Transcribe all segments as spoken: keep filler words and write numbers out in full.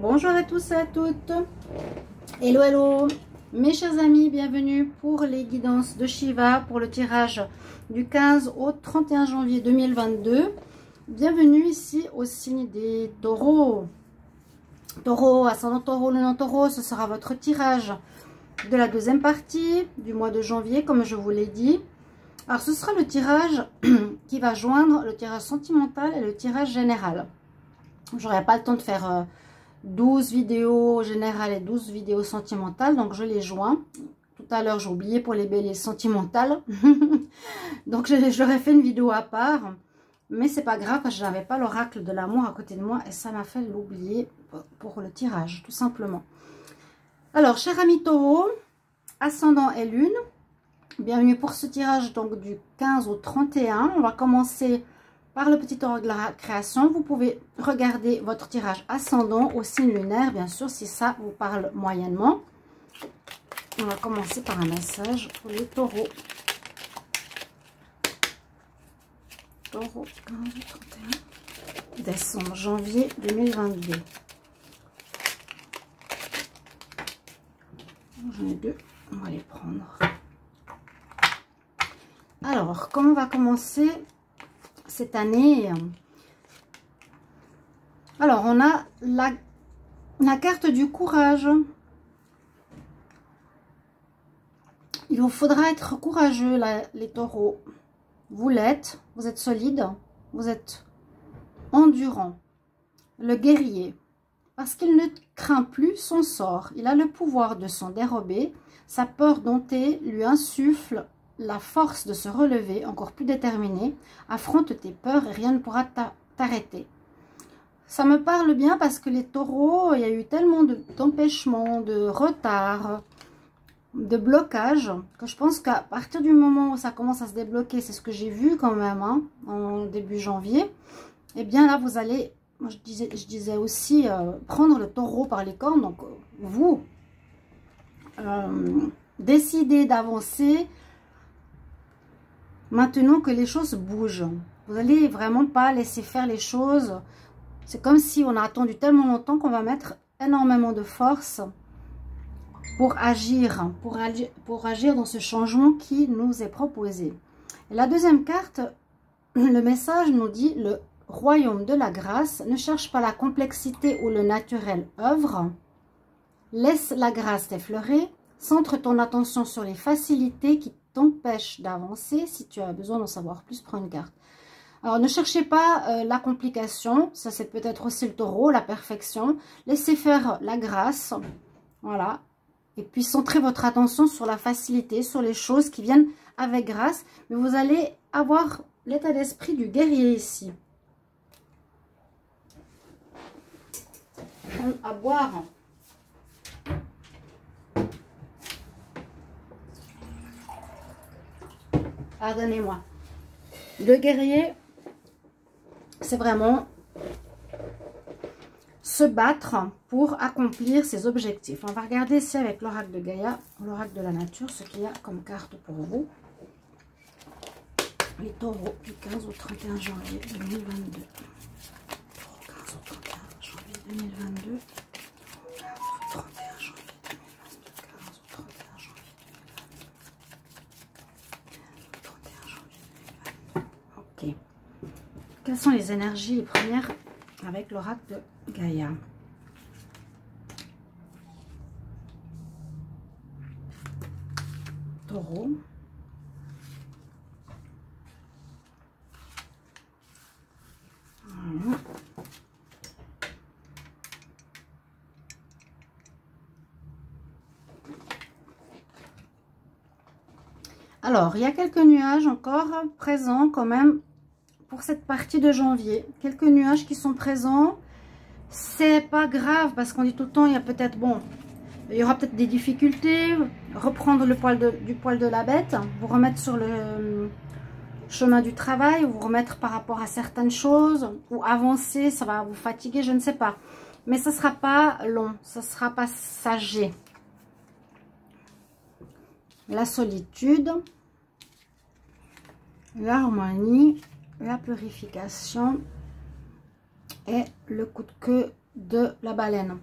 Bonjour à tous et à toutes. Hello, hello. Mes chers amis, bienvenue pour les guidances de Shiva pour le tirage du quinze au trente et un janvier deux mille vingt-deux. Bienvenue ici au signe des taureaux. Taureau, ascendant taureau, lunan taureau, ce sera votre tirage de la deuxième partie du mois de janvier, comme je vous l'ai dit. Alors ce sera le tirage qui va joindre le tirage sentimental et le tirage général. J'aurai pas le temps de faire douze vidéos générales et douze vidéos sentimentales, donc je les joins. Tout à l'heure j'ai oublié pour les béliers sentimentales, donc j'aurais fait une vidéo à part. Mais c'est pas grave parce que je n'avais pas l'oracle de l'amour à côté de moi et ça m'a fait l'oublier pour le tirage, tout simplement. Alors, cher ami taureau, ascendant et lune, bienvenue pour ce tirage donc du quinze au trente et un. On va commencer par le petit oracle de la création. Vous pouvez regarder votre tirage ascendant au signe lunaire, bien sûr, si ça vous parle moyennement. On va commencer par un message pour les taureaux. Taureau, quinze, trente et un, décembre, janvier deux mille vingt-deux. J'en ai deux, on va les prendre. Alors, comment on va commencer cette année? Alors, on a la, la carte du courage. Il vous faudra être courageux, là, les taureaux. Vous l'êtes, vous êtes solide, vous êtes endurant, le guerrier, parce qu'il ne craint plus son sort. Il a le pouvoir de s'en dérober, sa peur domptée lui insuffle la force de se relever, encore plus déterminé. Affronte tes peurs et rien ne pourra t'arrêter. Ça me parle bien parce que les taureaux, il y a eu tellement d'empêchements, de retards, de blocage, que je pense qu'à partir du moment où ça commence à se débloquer, c'est ce que j'ai vu quand même, hein, en début janvier, et bien là vous allez, moi je disais, je disais aussi, euh, prendre le taureau par les cornes, donc vous euh, décidez d'avancer maintenant que les choses bougent. Vous n'allez vraiment pas laisser faire les choses. C'est comme si on a attendu tellement longtemps qu'on va mettre énormément de force pour agir, pour agir, pour agir dans ce changement qui nous est proposé. Et la deuxième carte, le message nous dit: le royaume de la grâce, ne cherche pas la complexité ou le naturel œuvre, laisse la grâce t'effleurer, centre ton attention sur les facilités qui t'empêchent d'avancer. Si tu as besoin d'en savoir plus, prends une carte. Alors ne cherchez pas euh, la complication, ça c'est peut-être aussi le taureau, la perfection, laissez faire la grâce, voilà. Et puis, centrez votre attention sur la facilité, sur les choses qui viennent avec grâce. Mais vous allez avoir l'état d'esprit du guerrier ici. À boire. Pardonnez-moi. Le guerrier, c'est vraiment se battre pour accomplir ses objectifs. On va regarder ici avec l'oracle de Gaïa, l'oracle de la nature, ce qu'il y a comme carte pour vous. Les taureaux du quinze au trente et un janvier deux mille vingt-deux. quinze au trente et un janvier deux mille vingt-deux. quinze au trente et un janvier deux mille vingt-deux. quinze au trente et un janvier deux mille vingt-deux. Ok. Quelles sont les énergies, les premières avec l'oracle de Gaïa? Taureau. Voilà. Alors, il y a quelques nuages encore présents quand même pour cette partie de janvier, quelques nuages qui sont présents. C'est pas grave parce qu'on dit tout le temps, il y a peut-être, bon, il y aura peut-être des difficultés. Reprendre le poil de, du poil de la bête, vous remettre sur le chemin du travail, vous remettre par rapport à certaines choses, ou avancer, ça va vous fatiguer, je ne sais pas, mais ça sera pas long, ça sera passager. La solitude, l'harmonie, la purification et le coup de queue de la baleine.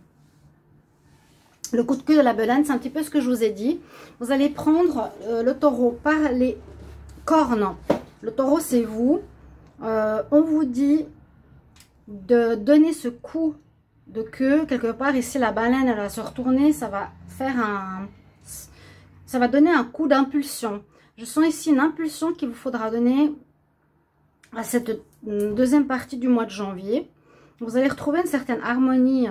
Le coup de queue de la baleine, c'est un petit peu ce que je vous ai dit. Vous allez prendre euh, le taureau par les cornes. Le taureau, c'est vous. Euh, on vous dit de donner ce coup de queue. Quelque part, ici, la baleine, elle va se retourner. Ça va faire un... Ça va donner un coup d'impulsion. Je sens ici une impulsion qu'il vous faudra donner à cette deuxième partie du mois de janvier. Vous allez retrouver une certaine harmonie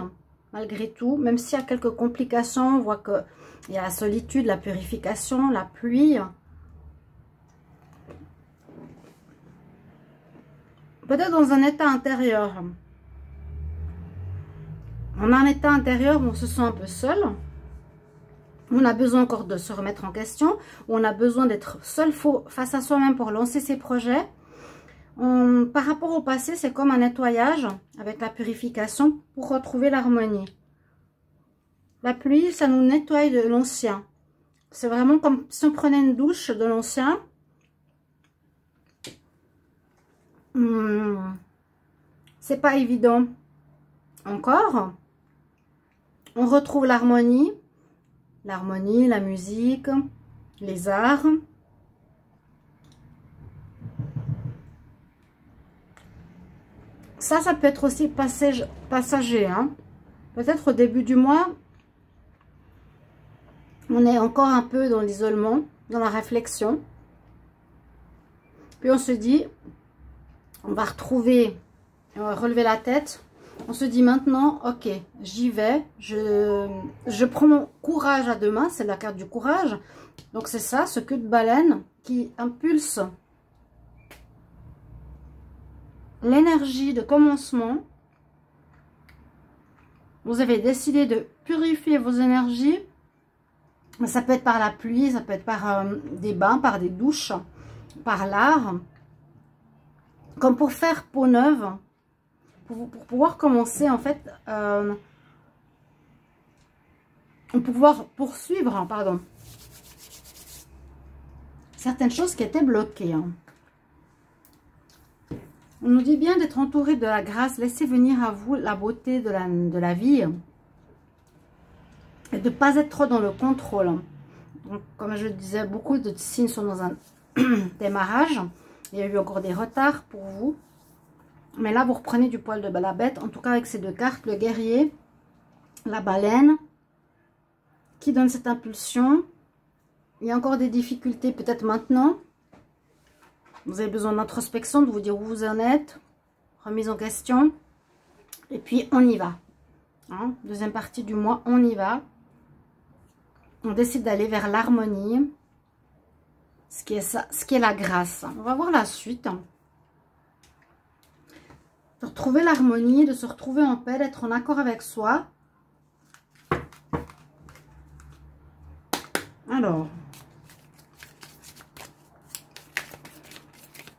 malgré tout, même s'il y a quelques complications. On voit qu'il y a la solitude, la purification, la pluie. Peut-être dans un état intérieur. On a un état intérieur où on se sent un peu seul. On a besoin encore de se remettre en question. On a besoin d'être seul face à soi-même pour lancer ses projets. On, par rapport au passé, c'est comme un nettoyage avec la purification pour retrouver l'harmonie. La pluie, ça nous nettoie de l'ancien. C'est vraiment comme si on prenait une douche de l'ancien. Hmm. C'est pas évident encore. On retrouve l'harmonie, l'harmonie, la musique, les arts. Ça, ça peut être aussi passage, passager. Hein. Peut-être au début du mois, on est encore un peu dans l'isolement, dans la réflexion. Puis on se dit, on va retrouver, on va relever la tête. On se dit maintenant, ok, j'y vais. Je, je prends mon courage à deux mains. C'est la carte du courage. Donc c'est ça, ce queue de baleine qui impulse l'énergie de commencement. Vous avez décidé de purifier vos énergies. Ça peut être par la pluie, ça peut être par euh, des bains, par des douches, par l'art. Comme pour faire peau neuve, pour, pour pouvoir commencer en fait, euh, pour pouvoir poursuivre, pardon, certaines choses qui étaient bloquées. Hein. On nous dit bien d'être entouré de la grâce. Laissez venir à vous la beauté de la, de la vie. Et de ne pas être trop dans le contrôle. Donc, comme je disais, beaucoup de signes sont dans un démarrage. Il y a eu encore des retards pour vous. Mais là, vous reprenez du poil de la bête. En tout cas, avec ces deux cartes, le guerrier, la baleine, qui donne cette impulsion. Il y a encore des difficultés peut-être maintenant. Vous avez besoin d'introspection, de vous dire où vous en êtes, remise en question. Et puis, on y va. Hein? Deuxième partie du mois, on y va. On décide d'aller vers l'harmonie, ce qui est ça, ce qui est la grâce. On va voir la suite. De retrouver l'harmonie, de se retrouver en paix, d'être en accord avec soi. Alors...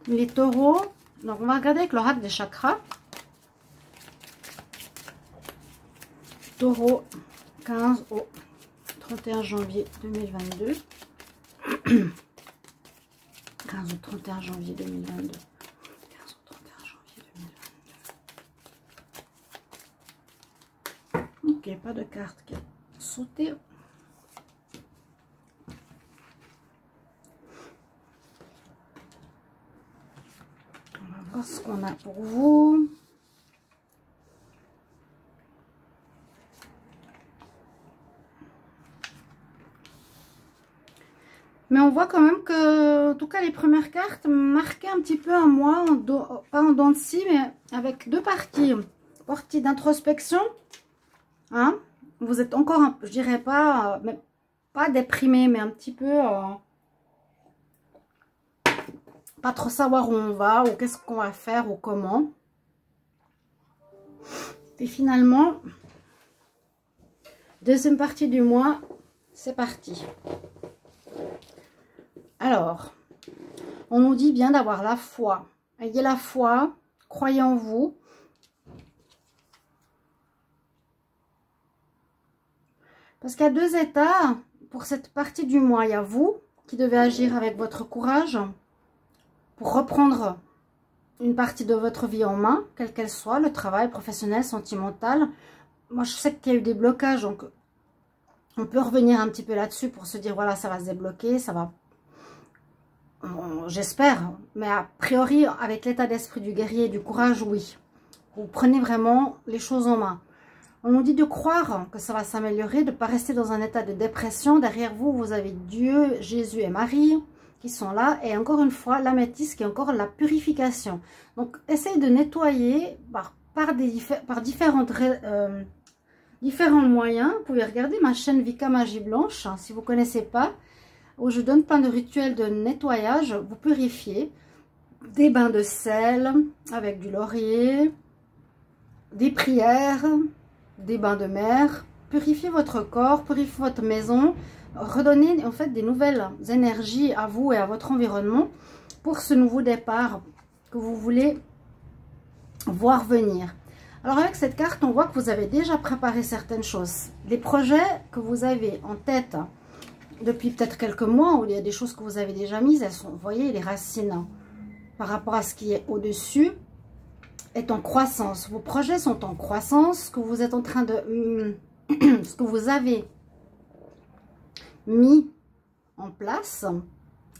les taureaux, donc on va regarder avec l'oracle des chakras. Taureau, quinze au trente et un janvier deux mille vingt-deux. quinze au trente et un janvier deux mille vingt-deux. quinze au trente et un janvier deux mille vingt-deux. Ok, pas de carte qui a sauté. Ce qu'on a pour vous. Mais on voit quand même que, en tout cas, les premières cartes marquaient un petit peu un mois, en do, pas en dents de scie, mais avec deux parties. Partie d'introspection. Hein, vous êtes encore, un, je dirais pas, mais pas déprimé, mais un petit peu... Euh, pas trop savoir où on va, ou qu'est-ce qu'on va faire, ou comment. Et finalement, deuxième partie du mois, c'est parti. Alors, on nous dit bien d'avoir la foi. Ayez la foi, croyez en vous. Parce qu'il y a deux états pour cette partie du mois. Il y a vous qui devez agir avec votre courage, pour reprendre une partie de votre vie en main, quelle qu'elle soit, le travail, professionnel, sentimental. Moi, je sais qu'il y a eu des blocages, donc on peut revenir un petit peu là-dessus pour se dire, voilà, ça va se débloquer, ça va... J'espère, mais a priori, avec l'état d'esprit du guerrier et du courage, oui. Vous prenez vraiment les choses en main. On nous dit de croire que ça va s'améliorer, de ne pas rester dans un état de dépression. Derrière vous, vous avez Dieu, Jésus et Marie qui sont là. Et encore une fois, la métisse qui est encore la purification. Donc, essayez de nettoyer par, par, des, par différentes, euh, différents moyens. Vous pouvez regarder ma chaîne Vika Magie Blanche, hein, si vous ne connaissez pas, où je donne plein de rituels de nettoyage. Vous purifiez des bains de sel avec du laurier, des prières, des bains de mer, purifiez votre corps, purifiez votre maison, redonnez en fait des nouvelles énergies à vous et à votre environnement pour ce nouveau départ que vous voulez voir venir. Alors avec cette carte, on voit que vous avez déjà préparé certaines choses. Les projets que vous avez en tête depuis peut-être quelques mois, où il y a des choses que vous avez déjà mises, elles sont, vous voyez, les racines par rapport à ce qui est au-dessus, est en croissance. Vos projets sont en croissance. Ce que vous êtes en train de, ce que vous avez mis en place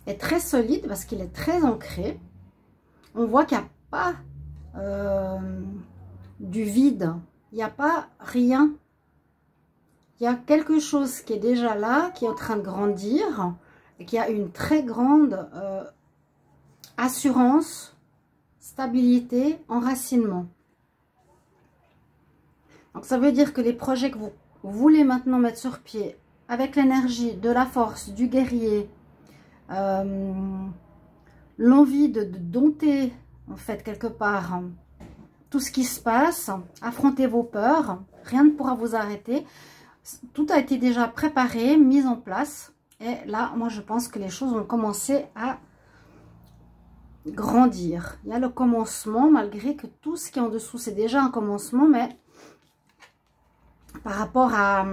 est très solide parce qu'il est très ancré. On voit qu'il n'y a pas euh, du vide. Il n'y a pas rien. Il y a quelque chose qui est déjà là, qui est en train de grandir et qui a une très grande euh, assurance, stabilité, enracinement. Donc ça veut dire que les projets que vous voulez maintenant mettre sur pied, avec l'énergie, de la force, du guerrier, euh, l'envie de, de dompter, en fait, quelque part, hein, tout ce qui se passe, affronter vos peurs, rien ne pourra vous arrêter. Tout a été déjà préparé, mis en place. Et là, moi, je pense que les choses ont commencé à grandir. Il y a le commencement, malgré que tout ce qui est en dessous, c'est déjà un commencement, mais par rapport à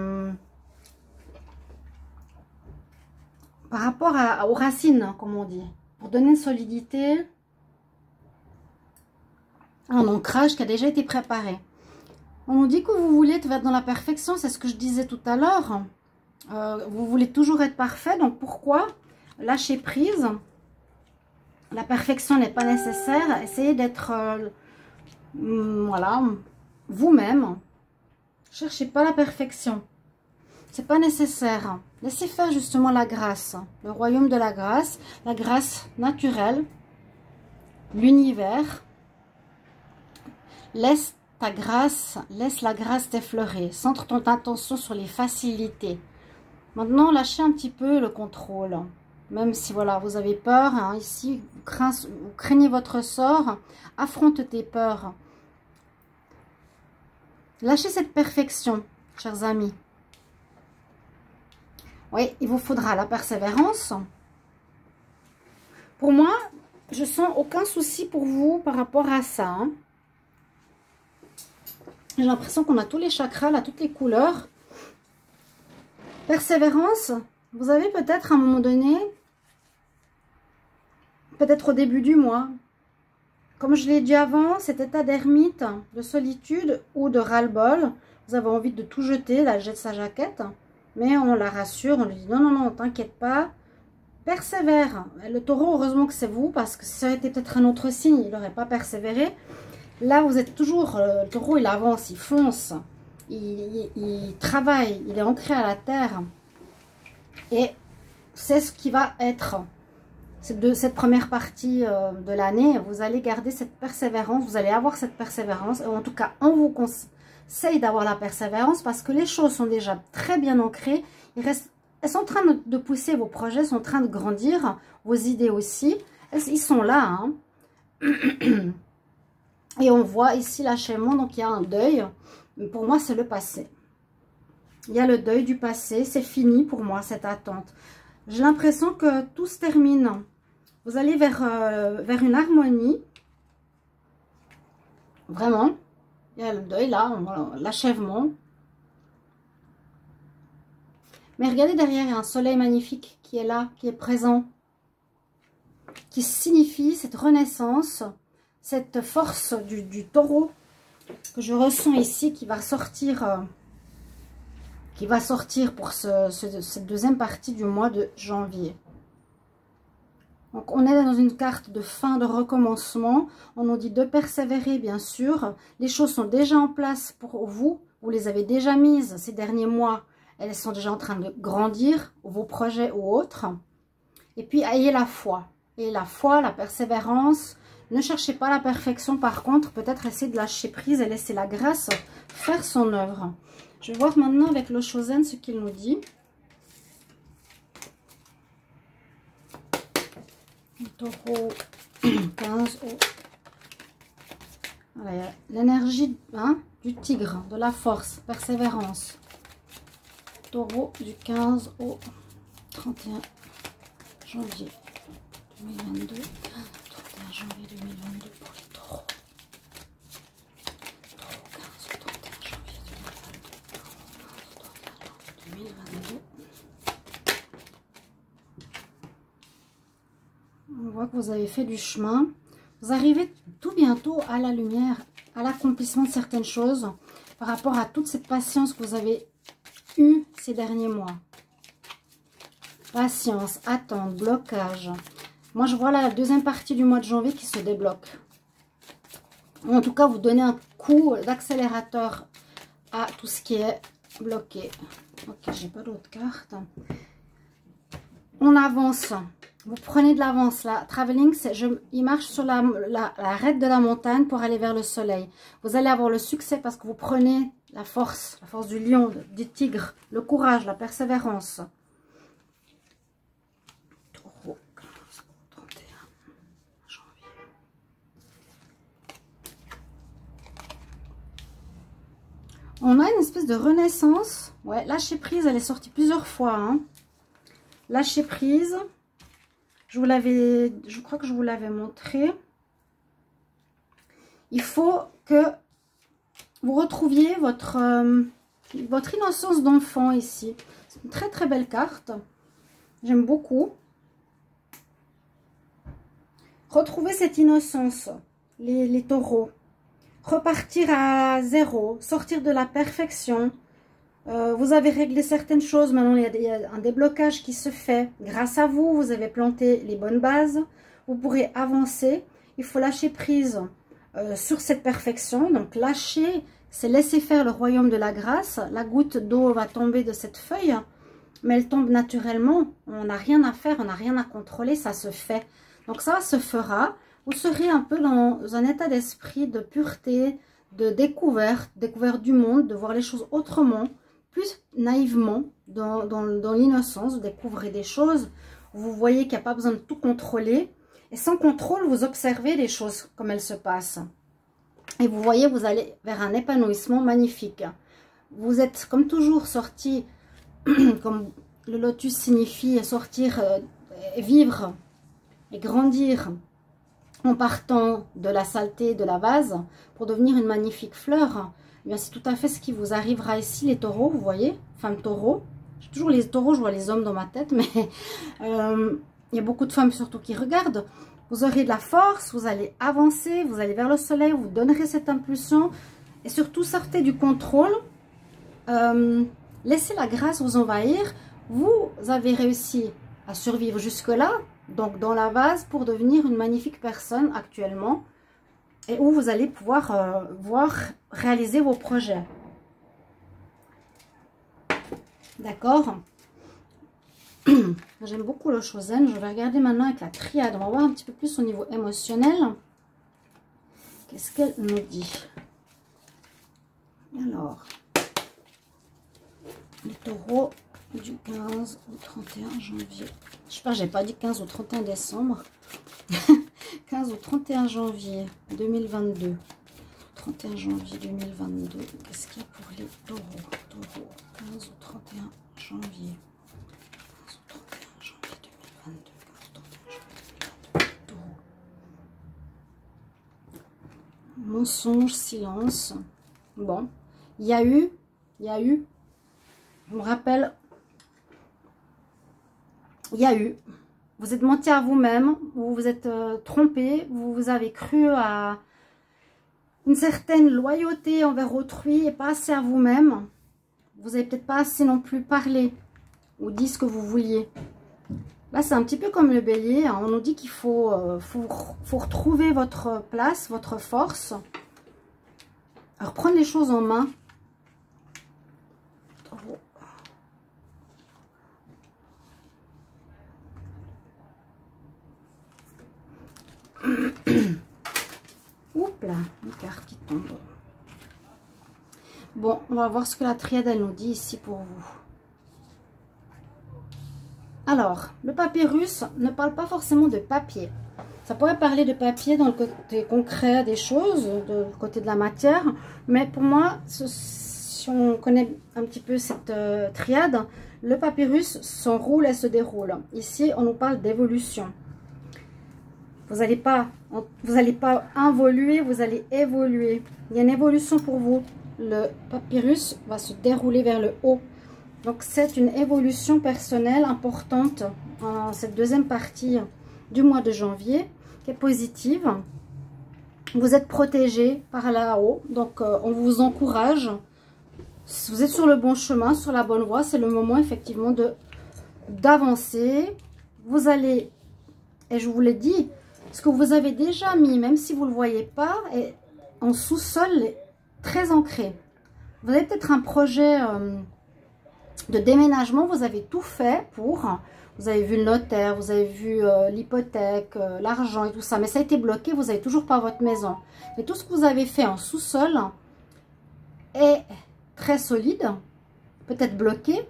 par rapport à, aux racines, comme on dit, pour donner une solidité, un ancrage qui a déjà été préparé. On dit que vous voulez être dans la perfection, c'est ce que je disais tout à l'heure. Euh, vous voulez toujours être parfait, donc pourquoi lâcher prise? La perfection n'est pas nécessaire. Essayez d'être euh, voilà, vous-même. Cherchez pas la perfection. C'est pas nécessaire. Laissez faire justement la grâce, le royaume de la grâce, la grâce naturelle, l'univers. Laisse ta grâce, laisse la grâce t'effleurer. Centre ton attention sur les facilités. Maintenant, lâchez un petit peu le contrôle. Même si voilà, vous avez peur, hein, ici, vous, crains, vous craignez votre sort, affronte tes peurs. Lâchez cette perfection, chers amis. Oui, il vous faudra la persévérance. Pour moi, je sens aucun souci pour vous par rapport à ça. Hein. J'ai l'impression qu'on a tous les chakras, là, toutes les couleurs. Persévérance. Vous avez peut-être à un moment donné, peut-être au début du mois, comme je l'ai dit avant, cet état d'ermite, de solitude ou de ras-le-bol, vous avez envie de tout jeter, là, jette sa jaquette, mais on la rassure, on lui dit non, non, non, t'inquiète pas, persévère. Le taureau, heureusement que c'est vous, parce que si ça avait été peut-être un autre signe, il n'aurait pas persévéré. Là, vous êtes toujours, le taureau, il avance, il fonce, il, il, il travaille, il est ancré à la terre. Et c'est ce qui va être de cette première partie de l'année. Vous allez garder cette persévérance, vous allez avoir cette persévérance. En tout cas, on vous conseille d'avoir la persévérance parce que les choses sont déjà très bien ancrées. Ils restent, elles sont en train de pousser, vos projets sont en train de grandir, vos idées aussi. Ils sont là. Hein. Et on voit ici l'achèvement, donc il y a un deuil. Pour moi, c'est le passé. Il y a le deuil du passé, c'est fini pour moi cette attente. J'ai l'impression que tout se termine. Vous allez vers, euh, vers une harmonie. Vraiment. Il y a le deuil là, l'achèvement. Mais regardez derrière, il y a un soleil magnifique qui est là, qui est présent. Qui signifie cette renaissance, cette force du, du taureau que je ressens ici, qui va sortir, euh, qui va sortir pour ce, ce, cette deuxième partie du mois de janvier. Donc on est dans une carte de fin, de recommencement. On nous dit de persévérer, bien sûr. Les choses sont déjà en place pour vous. Vous les avez déjà mises ces derniers mois. Elles sont déjà en train de grandir, vos projets ou autres. Et puis, ayez la foi. Ayez la foi, la persévérance. Ne cherchez pas la perfection. Par contre, peut-être essayez de lâcher prise et laisser la grâce faire son œuvre. Je vais voir maintenant avec le Shosen ce qu'il nous dit. Taureau quinze. Voilà, l'énergie hein, du tigre, de la force, persévérance. Taureau du quinze au trente et un janvier deux mille vingt-deux. trente et un janvier deux mille vingt-deux pour les taureaux. Taureau quinze au trente et un janvier deux mille vingt-deux. On voit que vous avez fait du chemin. Vous arrivez tout bientôt à la lumière, à l'accomplissement de certaines choses par rapport à toute cette patience que vous avez eue ces derniers mois. Patience, attente, blocage. Moi, je vois là la deuxième partie du mois de janvier qui se débloque. En tout cas, vous donnez un coup d'accélérateur à tout ce qui est bloqué. Ok, j'ai pas d'autres cartes. On avance. Vous prenez de l'avance là. Traveling, je, il marche sur la, la, la raide de la montagne pour aller vers le soleil. Vous allez avoir le succès parce que vous prenez la force, la force du lion, du tigre, le courage, la persévérance. Taureau, quinze, trente et un janvier. On a une espèce de renaissance. Ouais, lâcher prise, elle est sortie plusieurs fois. Hein. Lâcher prise. Je vous l'avais, je crois que je vous l'avais montré. Il faut que vous retrouviez votre, euh, votre innocence d'enfant ici. C'est une très très belle carte. J'aime beaucoup. Retrouvez cette innocence, les, les taureaux. Repartir à zéro, sortir de la perfection. Euh, vous avez réglé certaines choses, maintenant il y, a, il y a un déblocage qui se fait. Grâce à vous, vous avez planté les bonnes bases, vous pourrez avancer. Il faut lâcher prise euh, sur cette perfection. Donc lâcher, c'est laisser faire le royaume de la grâce. La goutte d'eau va tomber de cette feuille, mais elle tombe naturellement. On n'a rien à faire, on n'a rien à contrôler, ça se fait. Donc ça se fera. Vous serez un peu dans un état d'esprit de pureté, de découverte, découverte du monde, de voir les choses autrement. Plus naïvement, dans, dans, dans l'innocence, vous découvrez des choses, vous voyez qu'il n'y a pas besoin de tout contrôler, et sans contrôle, vous observez les choses comme elles se passent. Et vous voyez, vous allez vers un épanouissement magnifique. Vous êtes, comme toujours, sorti, comme le lotus signifie sortir, euh, vivre et grandir, en partant de la saleté, de la vase, pour devenir une magnifique fleur. Eh bien, c'est tout à fait ce qui vous arrivera ici, les taureaux, vous voyez, femmes taureaux. J'ai toujours les taureaux, je vois les hommes dans ma tête, mais euh, il y a beaucoup de femmes surtout qui regardent. Vous aurez de la force, vous allez avancer, vous allez vers le soleil, vous donnerez cette impulsion. Et surtout, sortez du contrôle, euh, laissez la grâce vous envahir. Vous avez réussi à survivre jusque-là, donc dans la vase, pour devenir une magnifique personne actuellement. Et où vous allez pouvoir euh, voir réaliser vos projets. D'accord. J'aime beaucoup le Shosen. Je vais regarder maintenant avec la triade. On va voir un petit peu plus au niveau émotionnel. Qu'est-ce qu'elle nous dit? Alors, les taureaux du quinze au trente et un janvier. Je sais pas, j'ai pas dit quinze au trente et un décembre. quinze au trente et un janvier deux mille vingt-deux. trente et un janvier deux mille vingt-deux. Qu'est-ce qu'il y a pour les taureaux? Taureaux. quinze au trente et un janvier. quinze au trente et un janvier deux mille vingt-deux. quinze au trente et un janvier deux mille vingt-deux. Taureaux. Mensonge, silence. Bon. Il y a eu. Il y a eu. Je me rappelle. Il y a eu. vous êtes menti à vous-même, vous vous êtes euh, trompé, vous vous avez cru à une certaine loyauté envers autrui et pas assez à vous-même. Vous n'avez peut-être pas assez non plus parlé ou dit ce que vous vouliez. Là, c'est un petit peu comme le bélier, hein. On nous dit qu'il faut, euh, faut, faut retrouver votre place, votre force. Alors, reprendre les choses en main. Oups là, une carte qui tombe. Bon, on va voir ce que la triade elle nous dit ici pour vous. Alors, le papyrus ne parle pas forcément de papier. Ça pourrait parler de papier dans le côté concret des choses, de, du côté de la matière. Mais pour moi, ce, si on connaît un petit peu cette euh, triade, le papyrus s'enroule et se déroule. Ici, on nous parle d'évolution. Vous n'allez pas, vous allez pas involuer, vous allez évoluer. Il y a une évolution pour vous. Le papyrus va se dérouler vers le haut. Donc, c'est une évolution personnelle importante en cette deuxième partie du mois de janvier, qui est positive. Vous êtes protégé par là-haut, donc euh, on vous encourage. Vous êtes sur le bon chemin, sur la bonne voie. C'est le moment, effectivement, de d'avancer. Vous allez, et je vous l'ai dit, ce que vous avez déjà mis, même si vous ne le voyez pas, est en sous-sol, très ancré. Vous avez peut-être un projet euh, de déménagement, vous avez tout fait pour, vous avez vu le notaire, vous avez vu euh, l'hypothèque, euh, l'argent et tout ça, mais ça a été bloqué, vous n'avez toujours pas votre maison. Mais tout ce que vous avez fait en sous-sol est très solide, peut-être bloqué,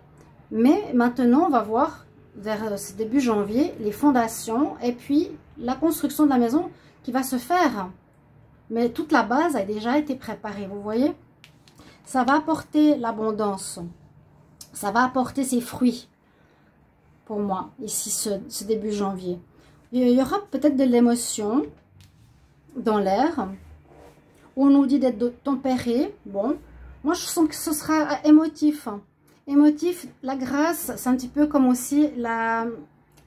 mais maintenant on va voir vers ce début janvier, les fondations et puis la construction de la maison qui va se faire. Mais toute la base a déjà été préparée, vous voyez. Ça va apporter l'abondance, ça va apporter ses fruits pour moi, ici, ce, ce début janvier. Il y aura peut-être de l'émotion dans l'air. On nous dit d'être tempéré. Bon, moi je sens que ce sera émotif. Émotif, la grâce, c'est un petit peu comme aussi la,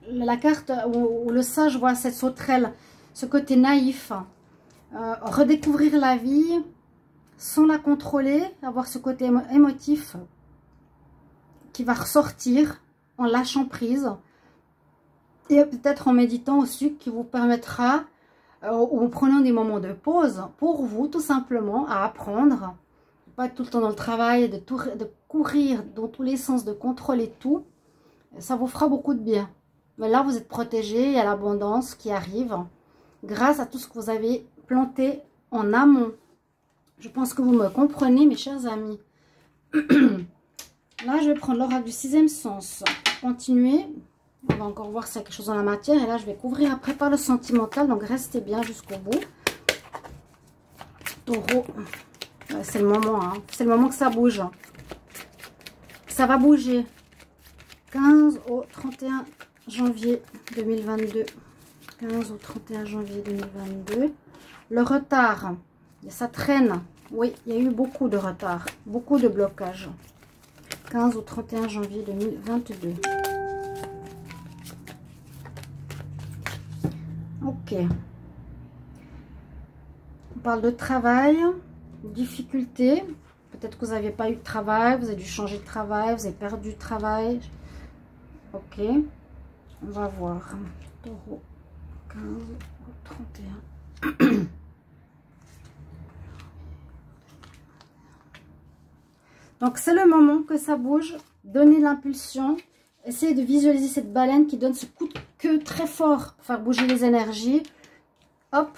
la carte où, où le sage voit cette sauterelle, ce côté naïf. Euh, redécouvrir la vie sans la contrôler, avoir ce côté émo émotif qui va ressortir en lâchant prise et peut-être en méditant aussi, qui vous permettra, euh, ou en prenant des moments de pause pour vous, tout simplement, à apprendre. Pas tout le temps dans le travail, de, tout, de courir dans tous les sens, de contrôler tout, ça vous fera beaucoup de bien. Mais là, vous êtes protégé à l'abondance qui arrive grâce à tout ce que vous avez planté en amont. Je pense que vous me comprenez, mes chers amis. Là, je vais prendre l'aura du sixième sens. Continuer. On va encore voir s'il y a quelque chose dans la matière. Et là, je vais couvrir après par le sentimental. Donc, restez bien jusqu'au bout. Taureau. C'est le moment, hein. C'est le moment que ça bouge. Ça va bouger. quinze au trente et un janvier deux mille vingt-deux. quinze au trente et un janvier deux mille vingt-deux. Le retard, ça traîne. Oui, il y a eu beaucoup de retard, beaucoup de blocages. quinze au trente et un janvier deux mille vingt-deux. Ok. On parle de travail. Difficultés, peut-être que vous n'avez pas eu de travail, vous avez dû changer de travail, vous avez perdu de travail. Ok, on va voir. Taureau, quinze au trente et un. Donc c'est le moment que ça bouge, donnez l'impulsion, essayez de visualiser cette baleine qui donne ce coup de queue très fort pour faire bouger les énergies. Hop.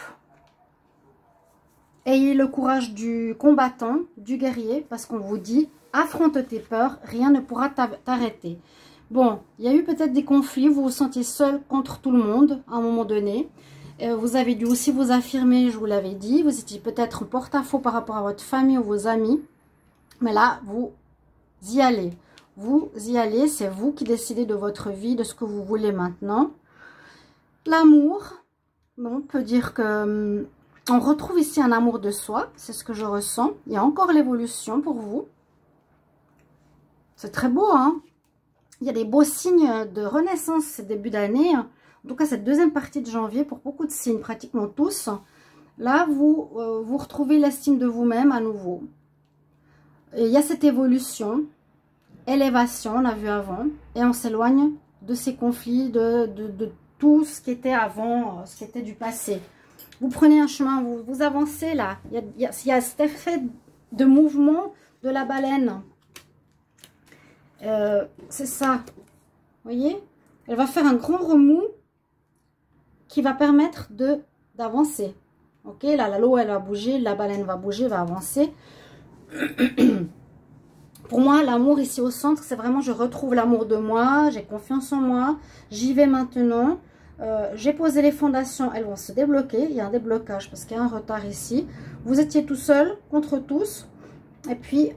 Ayez le courage du combattant, du guerrier, parce qu'on vous dit, affronte tes peurs, rien ne pourra t'arrêter. Bon, il y a eu peut-être des conflits, vous vous sentiez seul contre tout le monde à un moment donné. Euh, vous avez dû aussi vous affirmer, je vous l'avais dit, vous étiez peut-être porte-à-faux par rapport à votre famille ou vos amis. Mais là, vous y allez. Vous y allez, c'est vous qui décidez de votre vie, de ce que vous voulez maintenant. L'amour, on peut dire que... On retrouve ici un amour de soi, c'est ce que je ressens. Il y a encore l'évolution pour vous. C'est très beau, hein? Il y a des beaux signes de renaissance ces débuts d'année. En tout cas, cette deuxième partie de janvier, pour beaucoup de signes, pratiquement tous, là, vous, euh, vous retrouvez l'estime de vous-même à nouveau. Et il y a cette évolution, élévation, on l'a vu avant, et on s'éloigne de ces conflits, de, de, de tout ce qui était avant, ce qui était du passé. Vous prenez un chemin, vous, vous avancez là. Il y a, il y a, il y a cet effet de mouvement de la baleine. Euh, c'est ça. Vous voyez? Elle va faire un grand remous qui va permettre de d'avancer. Ok, là, la l'eau elle va bouger, la baleine va bouger, va avancer. Pour moi, l'amour ici au centre, c'est vraiment je retrouve l'amour de moi, j'ai confiance en moi, j'y vais maintenant. Euh, j'ai posé les fondations, elles vont se débloquer. Il y a un déblocage parce qu'il y a un retard ici. Vous étiez tout seul, contre tous. Et puis,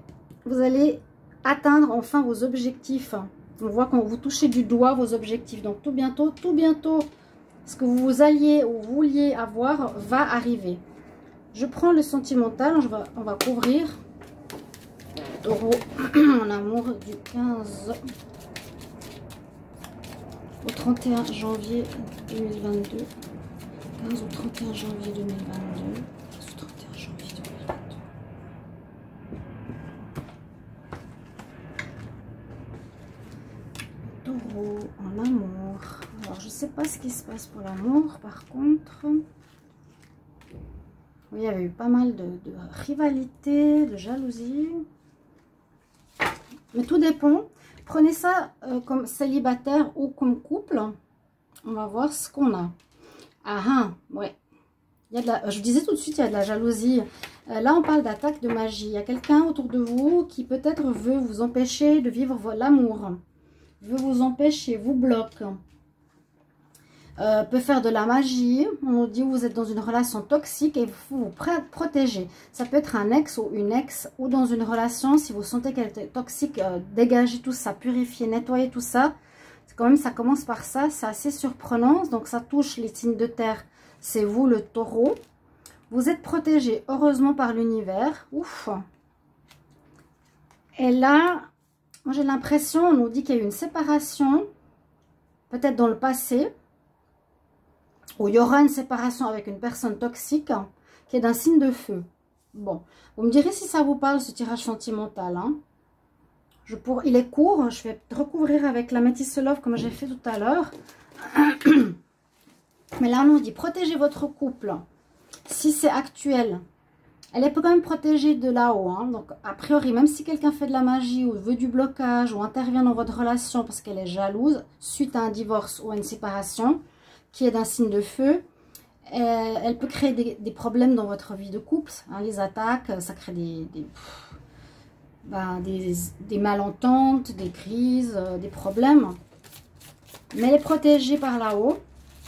vous allez atteindre enfin vos objectifs. On voit qu'on vous touchez du doigt vos objectifs. Donc, tout bientôt, tout bientôt, ce que vous alliez ou vouliez avoir va arriver. Je prends le sentimental. Je va, on va couvrir. Taureau, mon amour du quinze au trente et un janvier deux mille vingt-deux. quinze au trente et un janvier deux mille vingt-deux. trente et un janvier deux mille vingt-deux. Taureau en amour. Alors, je ne sais pas ce qui se passe pour l'amour, par contre. Il y avait eu pas mal de, de rivalité, de jalousie. Mais tout dépend. Prenez ça euh, comme célibataire ou comme couple. On va voir ce qu'on a. Ah, hein, ouais. Il y a de la, je vous disais tout de suite, il y a de la jalousie. Euh, là, on parle d'attaque de magie. Il y a quelqu'un autour de vous qui peut-être veut vous empêcher de vivre l'amour. Veut vous empêcher, vous bloque. Euh, peut faire de la magie. On nous dit que vous êtes dans une relation toxique et vous vous protéger. Ça peut être un ex ou une ex, ou dans une relation, si vous sentez qu'elle est toxique, euh, dégagez tout ça, purifiez, nettoyez tout ça. Quand même, ça commence par ça, c'est assez surprenant. Donc ça touche les signes de terre, c'est vous le taureau. Vous êtes protégé, heureusement, par l'univers. Ouf. Et là, moi j'ai l'impression, on nous dit qu'il y a eu une séparation, peut-être dans le passé, où il y aura une séparation avec une personne toxique, hein, qui est d'un signe de feu. Bon, vous me direz si ça vous parle, ce tirage sentimental. Hein. Je pour... Il est court, je vais recouvrir avec la métisse love comme j'ai fait tout à l'heure. Mais là, on nous dit, protégez votre couple, si c'est actuel. Elle est quand même protégée de là-haut. Hein. Donc, a priori, même si quelqu'un fait de la magie ou veut du blocage ou intervient dans votre relation parce qu'elle est jalouse, suite à un divorce ou à une séparation, qui est d'un signe de feu, et elle peut créer des, des problèmes dans votre vie de couple, hein, les attaques, ça crée des, des, pff, ben, des, des malententes, des crises, euh, des problèmes. Mais elle est protégée par là-haut,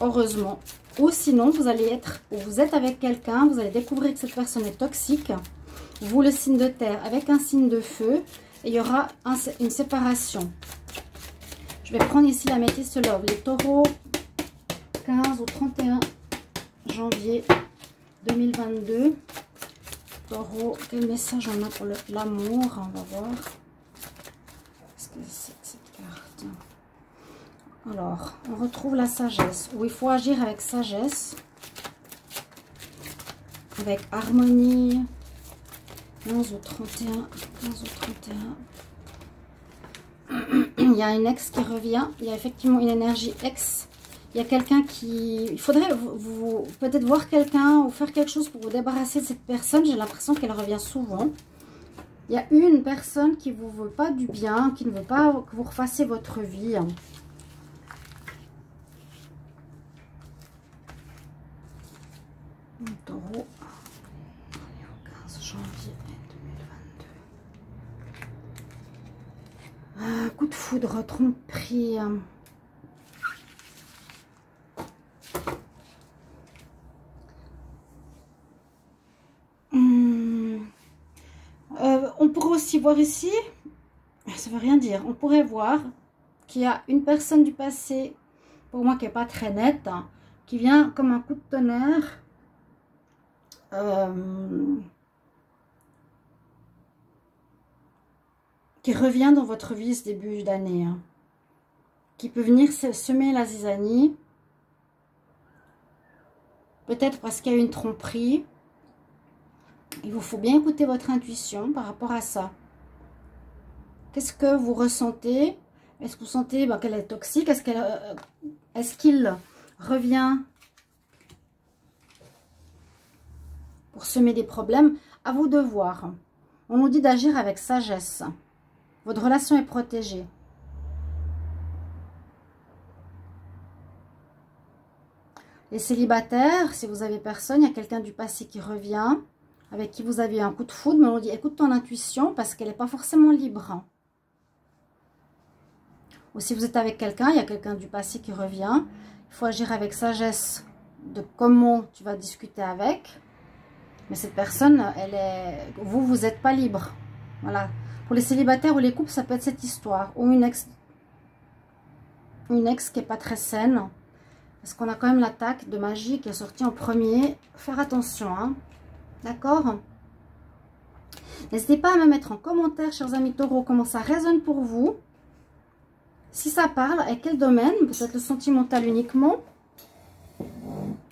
heureusement. Ou sinon, vous allez être, ou vous êtes avec quelqu'un, vous allez découvrir que cette personne est toxique, vous le signe de terre, avec un signe de feu, et il y aura un, une séparation. Je vais prendre ici la métisse love, les taureaux, quinze au trente et un janvier deux mille vingt-deux. Taureau, quel message on a pour l'amour? On va voir. Qu'est-ce que c'est que cette carte? Alors, on retrouve la sagesse, où il faut agir avec sagesse, avec harmonie. quinze au trente et un. Il y a une ex qui revient. Il y a effectivement une énergie ex. Il y a quelqu'un qui... Il faudrait vous, vous, peut-être voir quelqu'un ou faire quelque chose pour vous débarrasser de cette personne. J'ai l'impression qu'elle revient souvent. Il y a une personne qui ne vous veut pas du bien, qui ne veut pas que vous refassiez votre vie. Taureau. quinze janvier deux mille vingt-deux. Ah, coup de foudre, tromperie... Aussi voir ici, ça veut rien dire. On pourrait voir qu'il y a une personne du passé, pour moi qui est pas très nette, hein, qui vient comme un coup de tonnerre, euh, qui revient dans votre vie ce début d'année, hein, qui peut venir semer la zizanie, peut-être parce qu'il y a une tromperie. Il vous faut bien écouter votre intuition par rapport à ça. Qu'est-ce que vous ressentez? Est-ce que vous sentez ben, qu'elle est toxique? Est-ce qu'elle, euh, est-ce qu'il revient pour semer des problèmes? À vous de voir. On nous dit d'agir avec sagesse. Votre relation est protégée. Les célibataires, si vous avez personne, il y a quelqu'un du passé qui revient, avec qui vous avez un coup de foudre, mais on dit écoute ton intuition parce qu'elle n'est pas forcément libre. Ou si vous êtes avec quelqu'un, il y a quelqu'un du passé qui revient, il faut agir avec sagesse de comment tu vas discuter avec, mais cette personne, elle est, vous, vous n'êtes pas libre. Voilà. Pour les célibataires ou les couples, ça peut être cette histoire, ou une ex, une ex qui n'est pas très saine. Parce qu'on a quand même l'attaque de magie qui est sortie en premier. Faire attention, hein. D'accord? N'hésitez pas à me mettre en commentaire, chers amis taureaux, comment ça résonne pour vous. Si ça parle, à quel domaine? Peut-être le sentimental uniquement.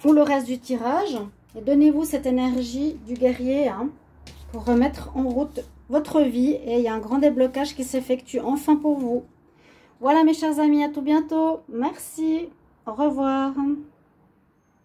Ou le reste du tirage. Et donnez-vous cette énergie du guerrier, hein, pour remettre en route votre vie. Et il y a un grand déblocage qui s'effectue enfin pour vous. Voilà mes chers amis, à tout bientôt. Merci. Au revoir.